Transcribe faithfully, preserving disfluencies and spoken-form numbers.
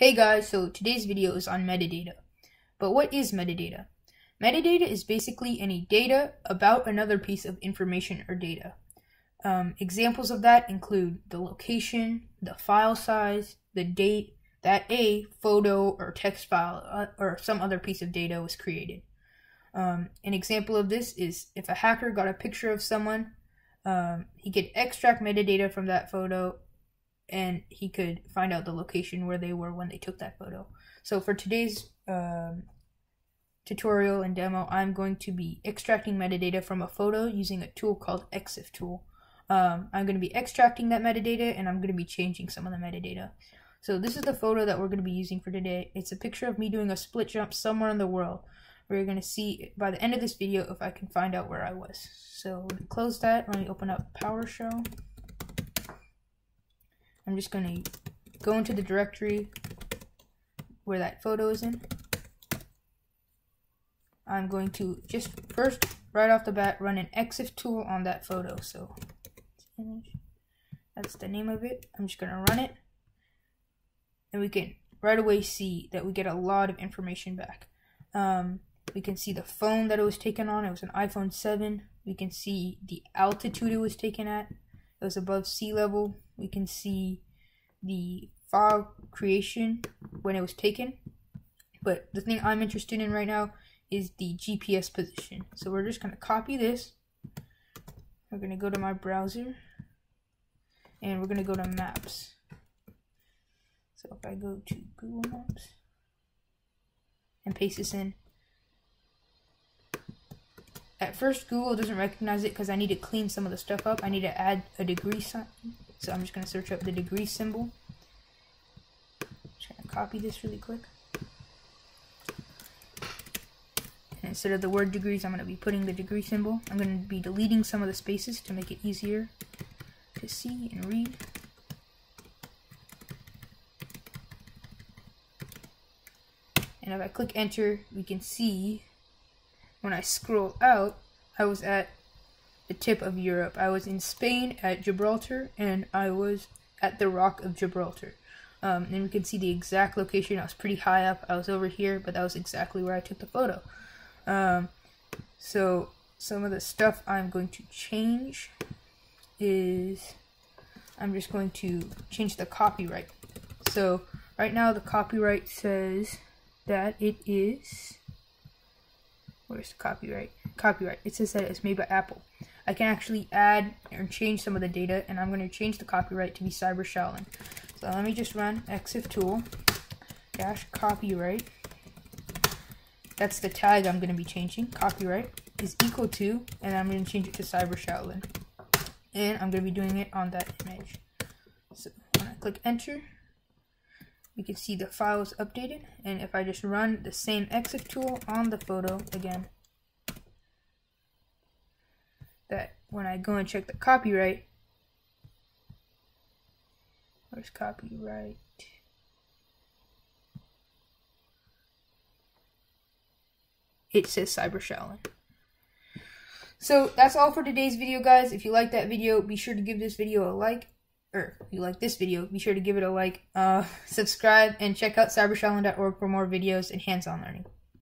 Hey guys, so today's video is on metadata. But what is metadata? Metadata is basically any data about another piece of information or data. Um, examples of that include the location, the file size, the date that a photo or text file uh, or some other piece of data was created. Um, an example of this is if a hacker got a picture of someone, um, he could extract metadata from that photo and he could find out the location where they were when they took that photo. So for today's um, tutorial and demo, I'm going to be extracting metadata from a photo using a tool called ExifTool. Um, I'm going to be extracting that metadata and I'm going to be changing some of the metadata. So this is the photo that we're going to be using for today. It's a picture of me doing a split jump somewhere in the world. We're going to see by the end of this video if I can find out where I was. So close that. Let me open up PowerShell. I'm just going to go into the directory where that photo is in. I'm going to just first, right off the bat, run an ExifTool on that photo. So that's the name of it. I'm just going to run it. And we can right away see that we get a lot of information back. Um, we can see the phone that it was taken on. It was an iPhone seven. We can see the altitude it was taken at. It was above sea level. We can see the file creation when it was taken. But the thing I'm interested in right now is the G P S position. So we're just going to copy this. We're going to go to my browser. And we're going to go to Maps. So if I go to Google Maps and paste this in. At first, Google doesn't recognize it because I need to clean some of the stuff up. I need to add a degree sign. So I'm just going to search up the degree symbol. I'm just going to copy this really quick. And instead of the word degrees, I'm going to be putting the degree symbol. I'm going to be deleting some of the spaces to make it easier to see and read. And if I click enter, we can see when I scroll out, I was at the tip of Europe. I was in Spain at Gibraltar, and I was at the Rock of Gibraltar. Um, and we can see the exact location. I was pretty high up. I was over here, but that was exactly where I took the photo. Um, so some of the stuff I'm going to change is I'm just going to change the copyright. So right now the copyright says that it is... Where's the copyright? Copyright. It says that it's made by Apple. I can actually add or change some of the data, and I'm going to change the copyright to be CyberShaolin. So let me just run ExifTool dash copyright. That's the tag I'm going to be changing. Copyright is equal to, and I'm going to change it to CyberShaolin. And I'm going to be doing it on that image. So when I click enter, you can see the file is updated, and if I just run the same ExifTool on the photo again, that when I go and check the copyright, where's copyright? It says CyberShaolin. So that's all for today's video, guys. If you like that video, be sure to give this video a like. Or if you like this video, be sure to give it a like, uh, subscribe, and check out cyber shaolin dot org for more videos and hands-on learning.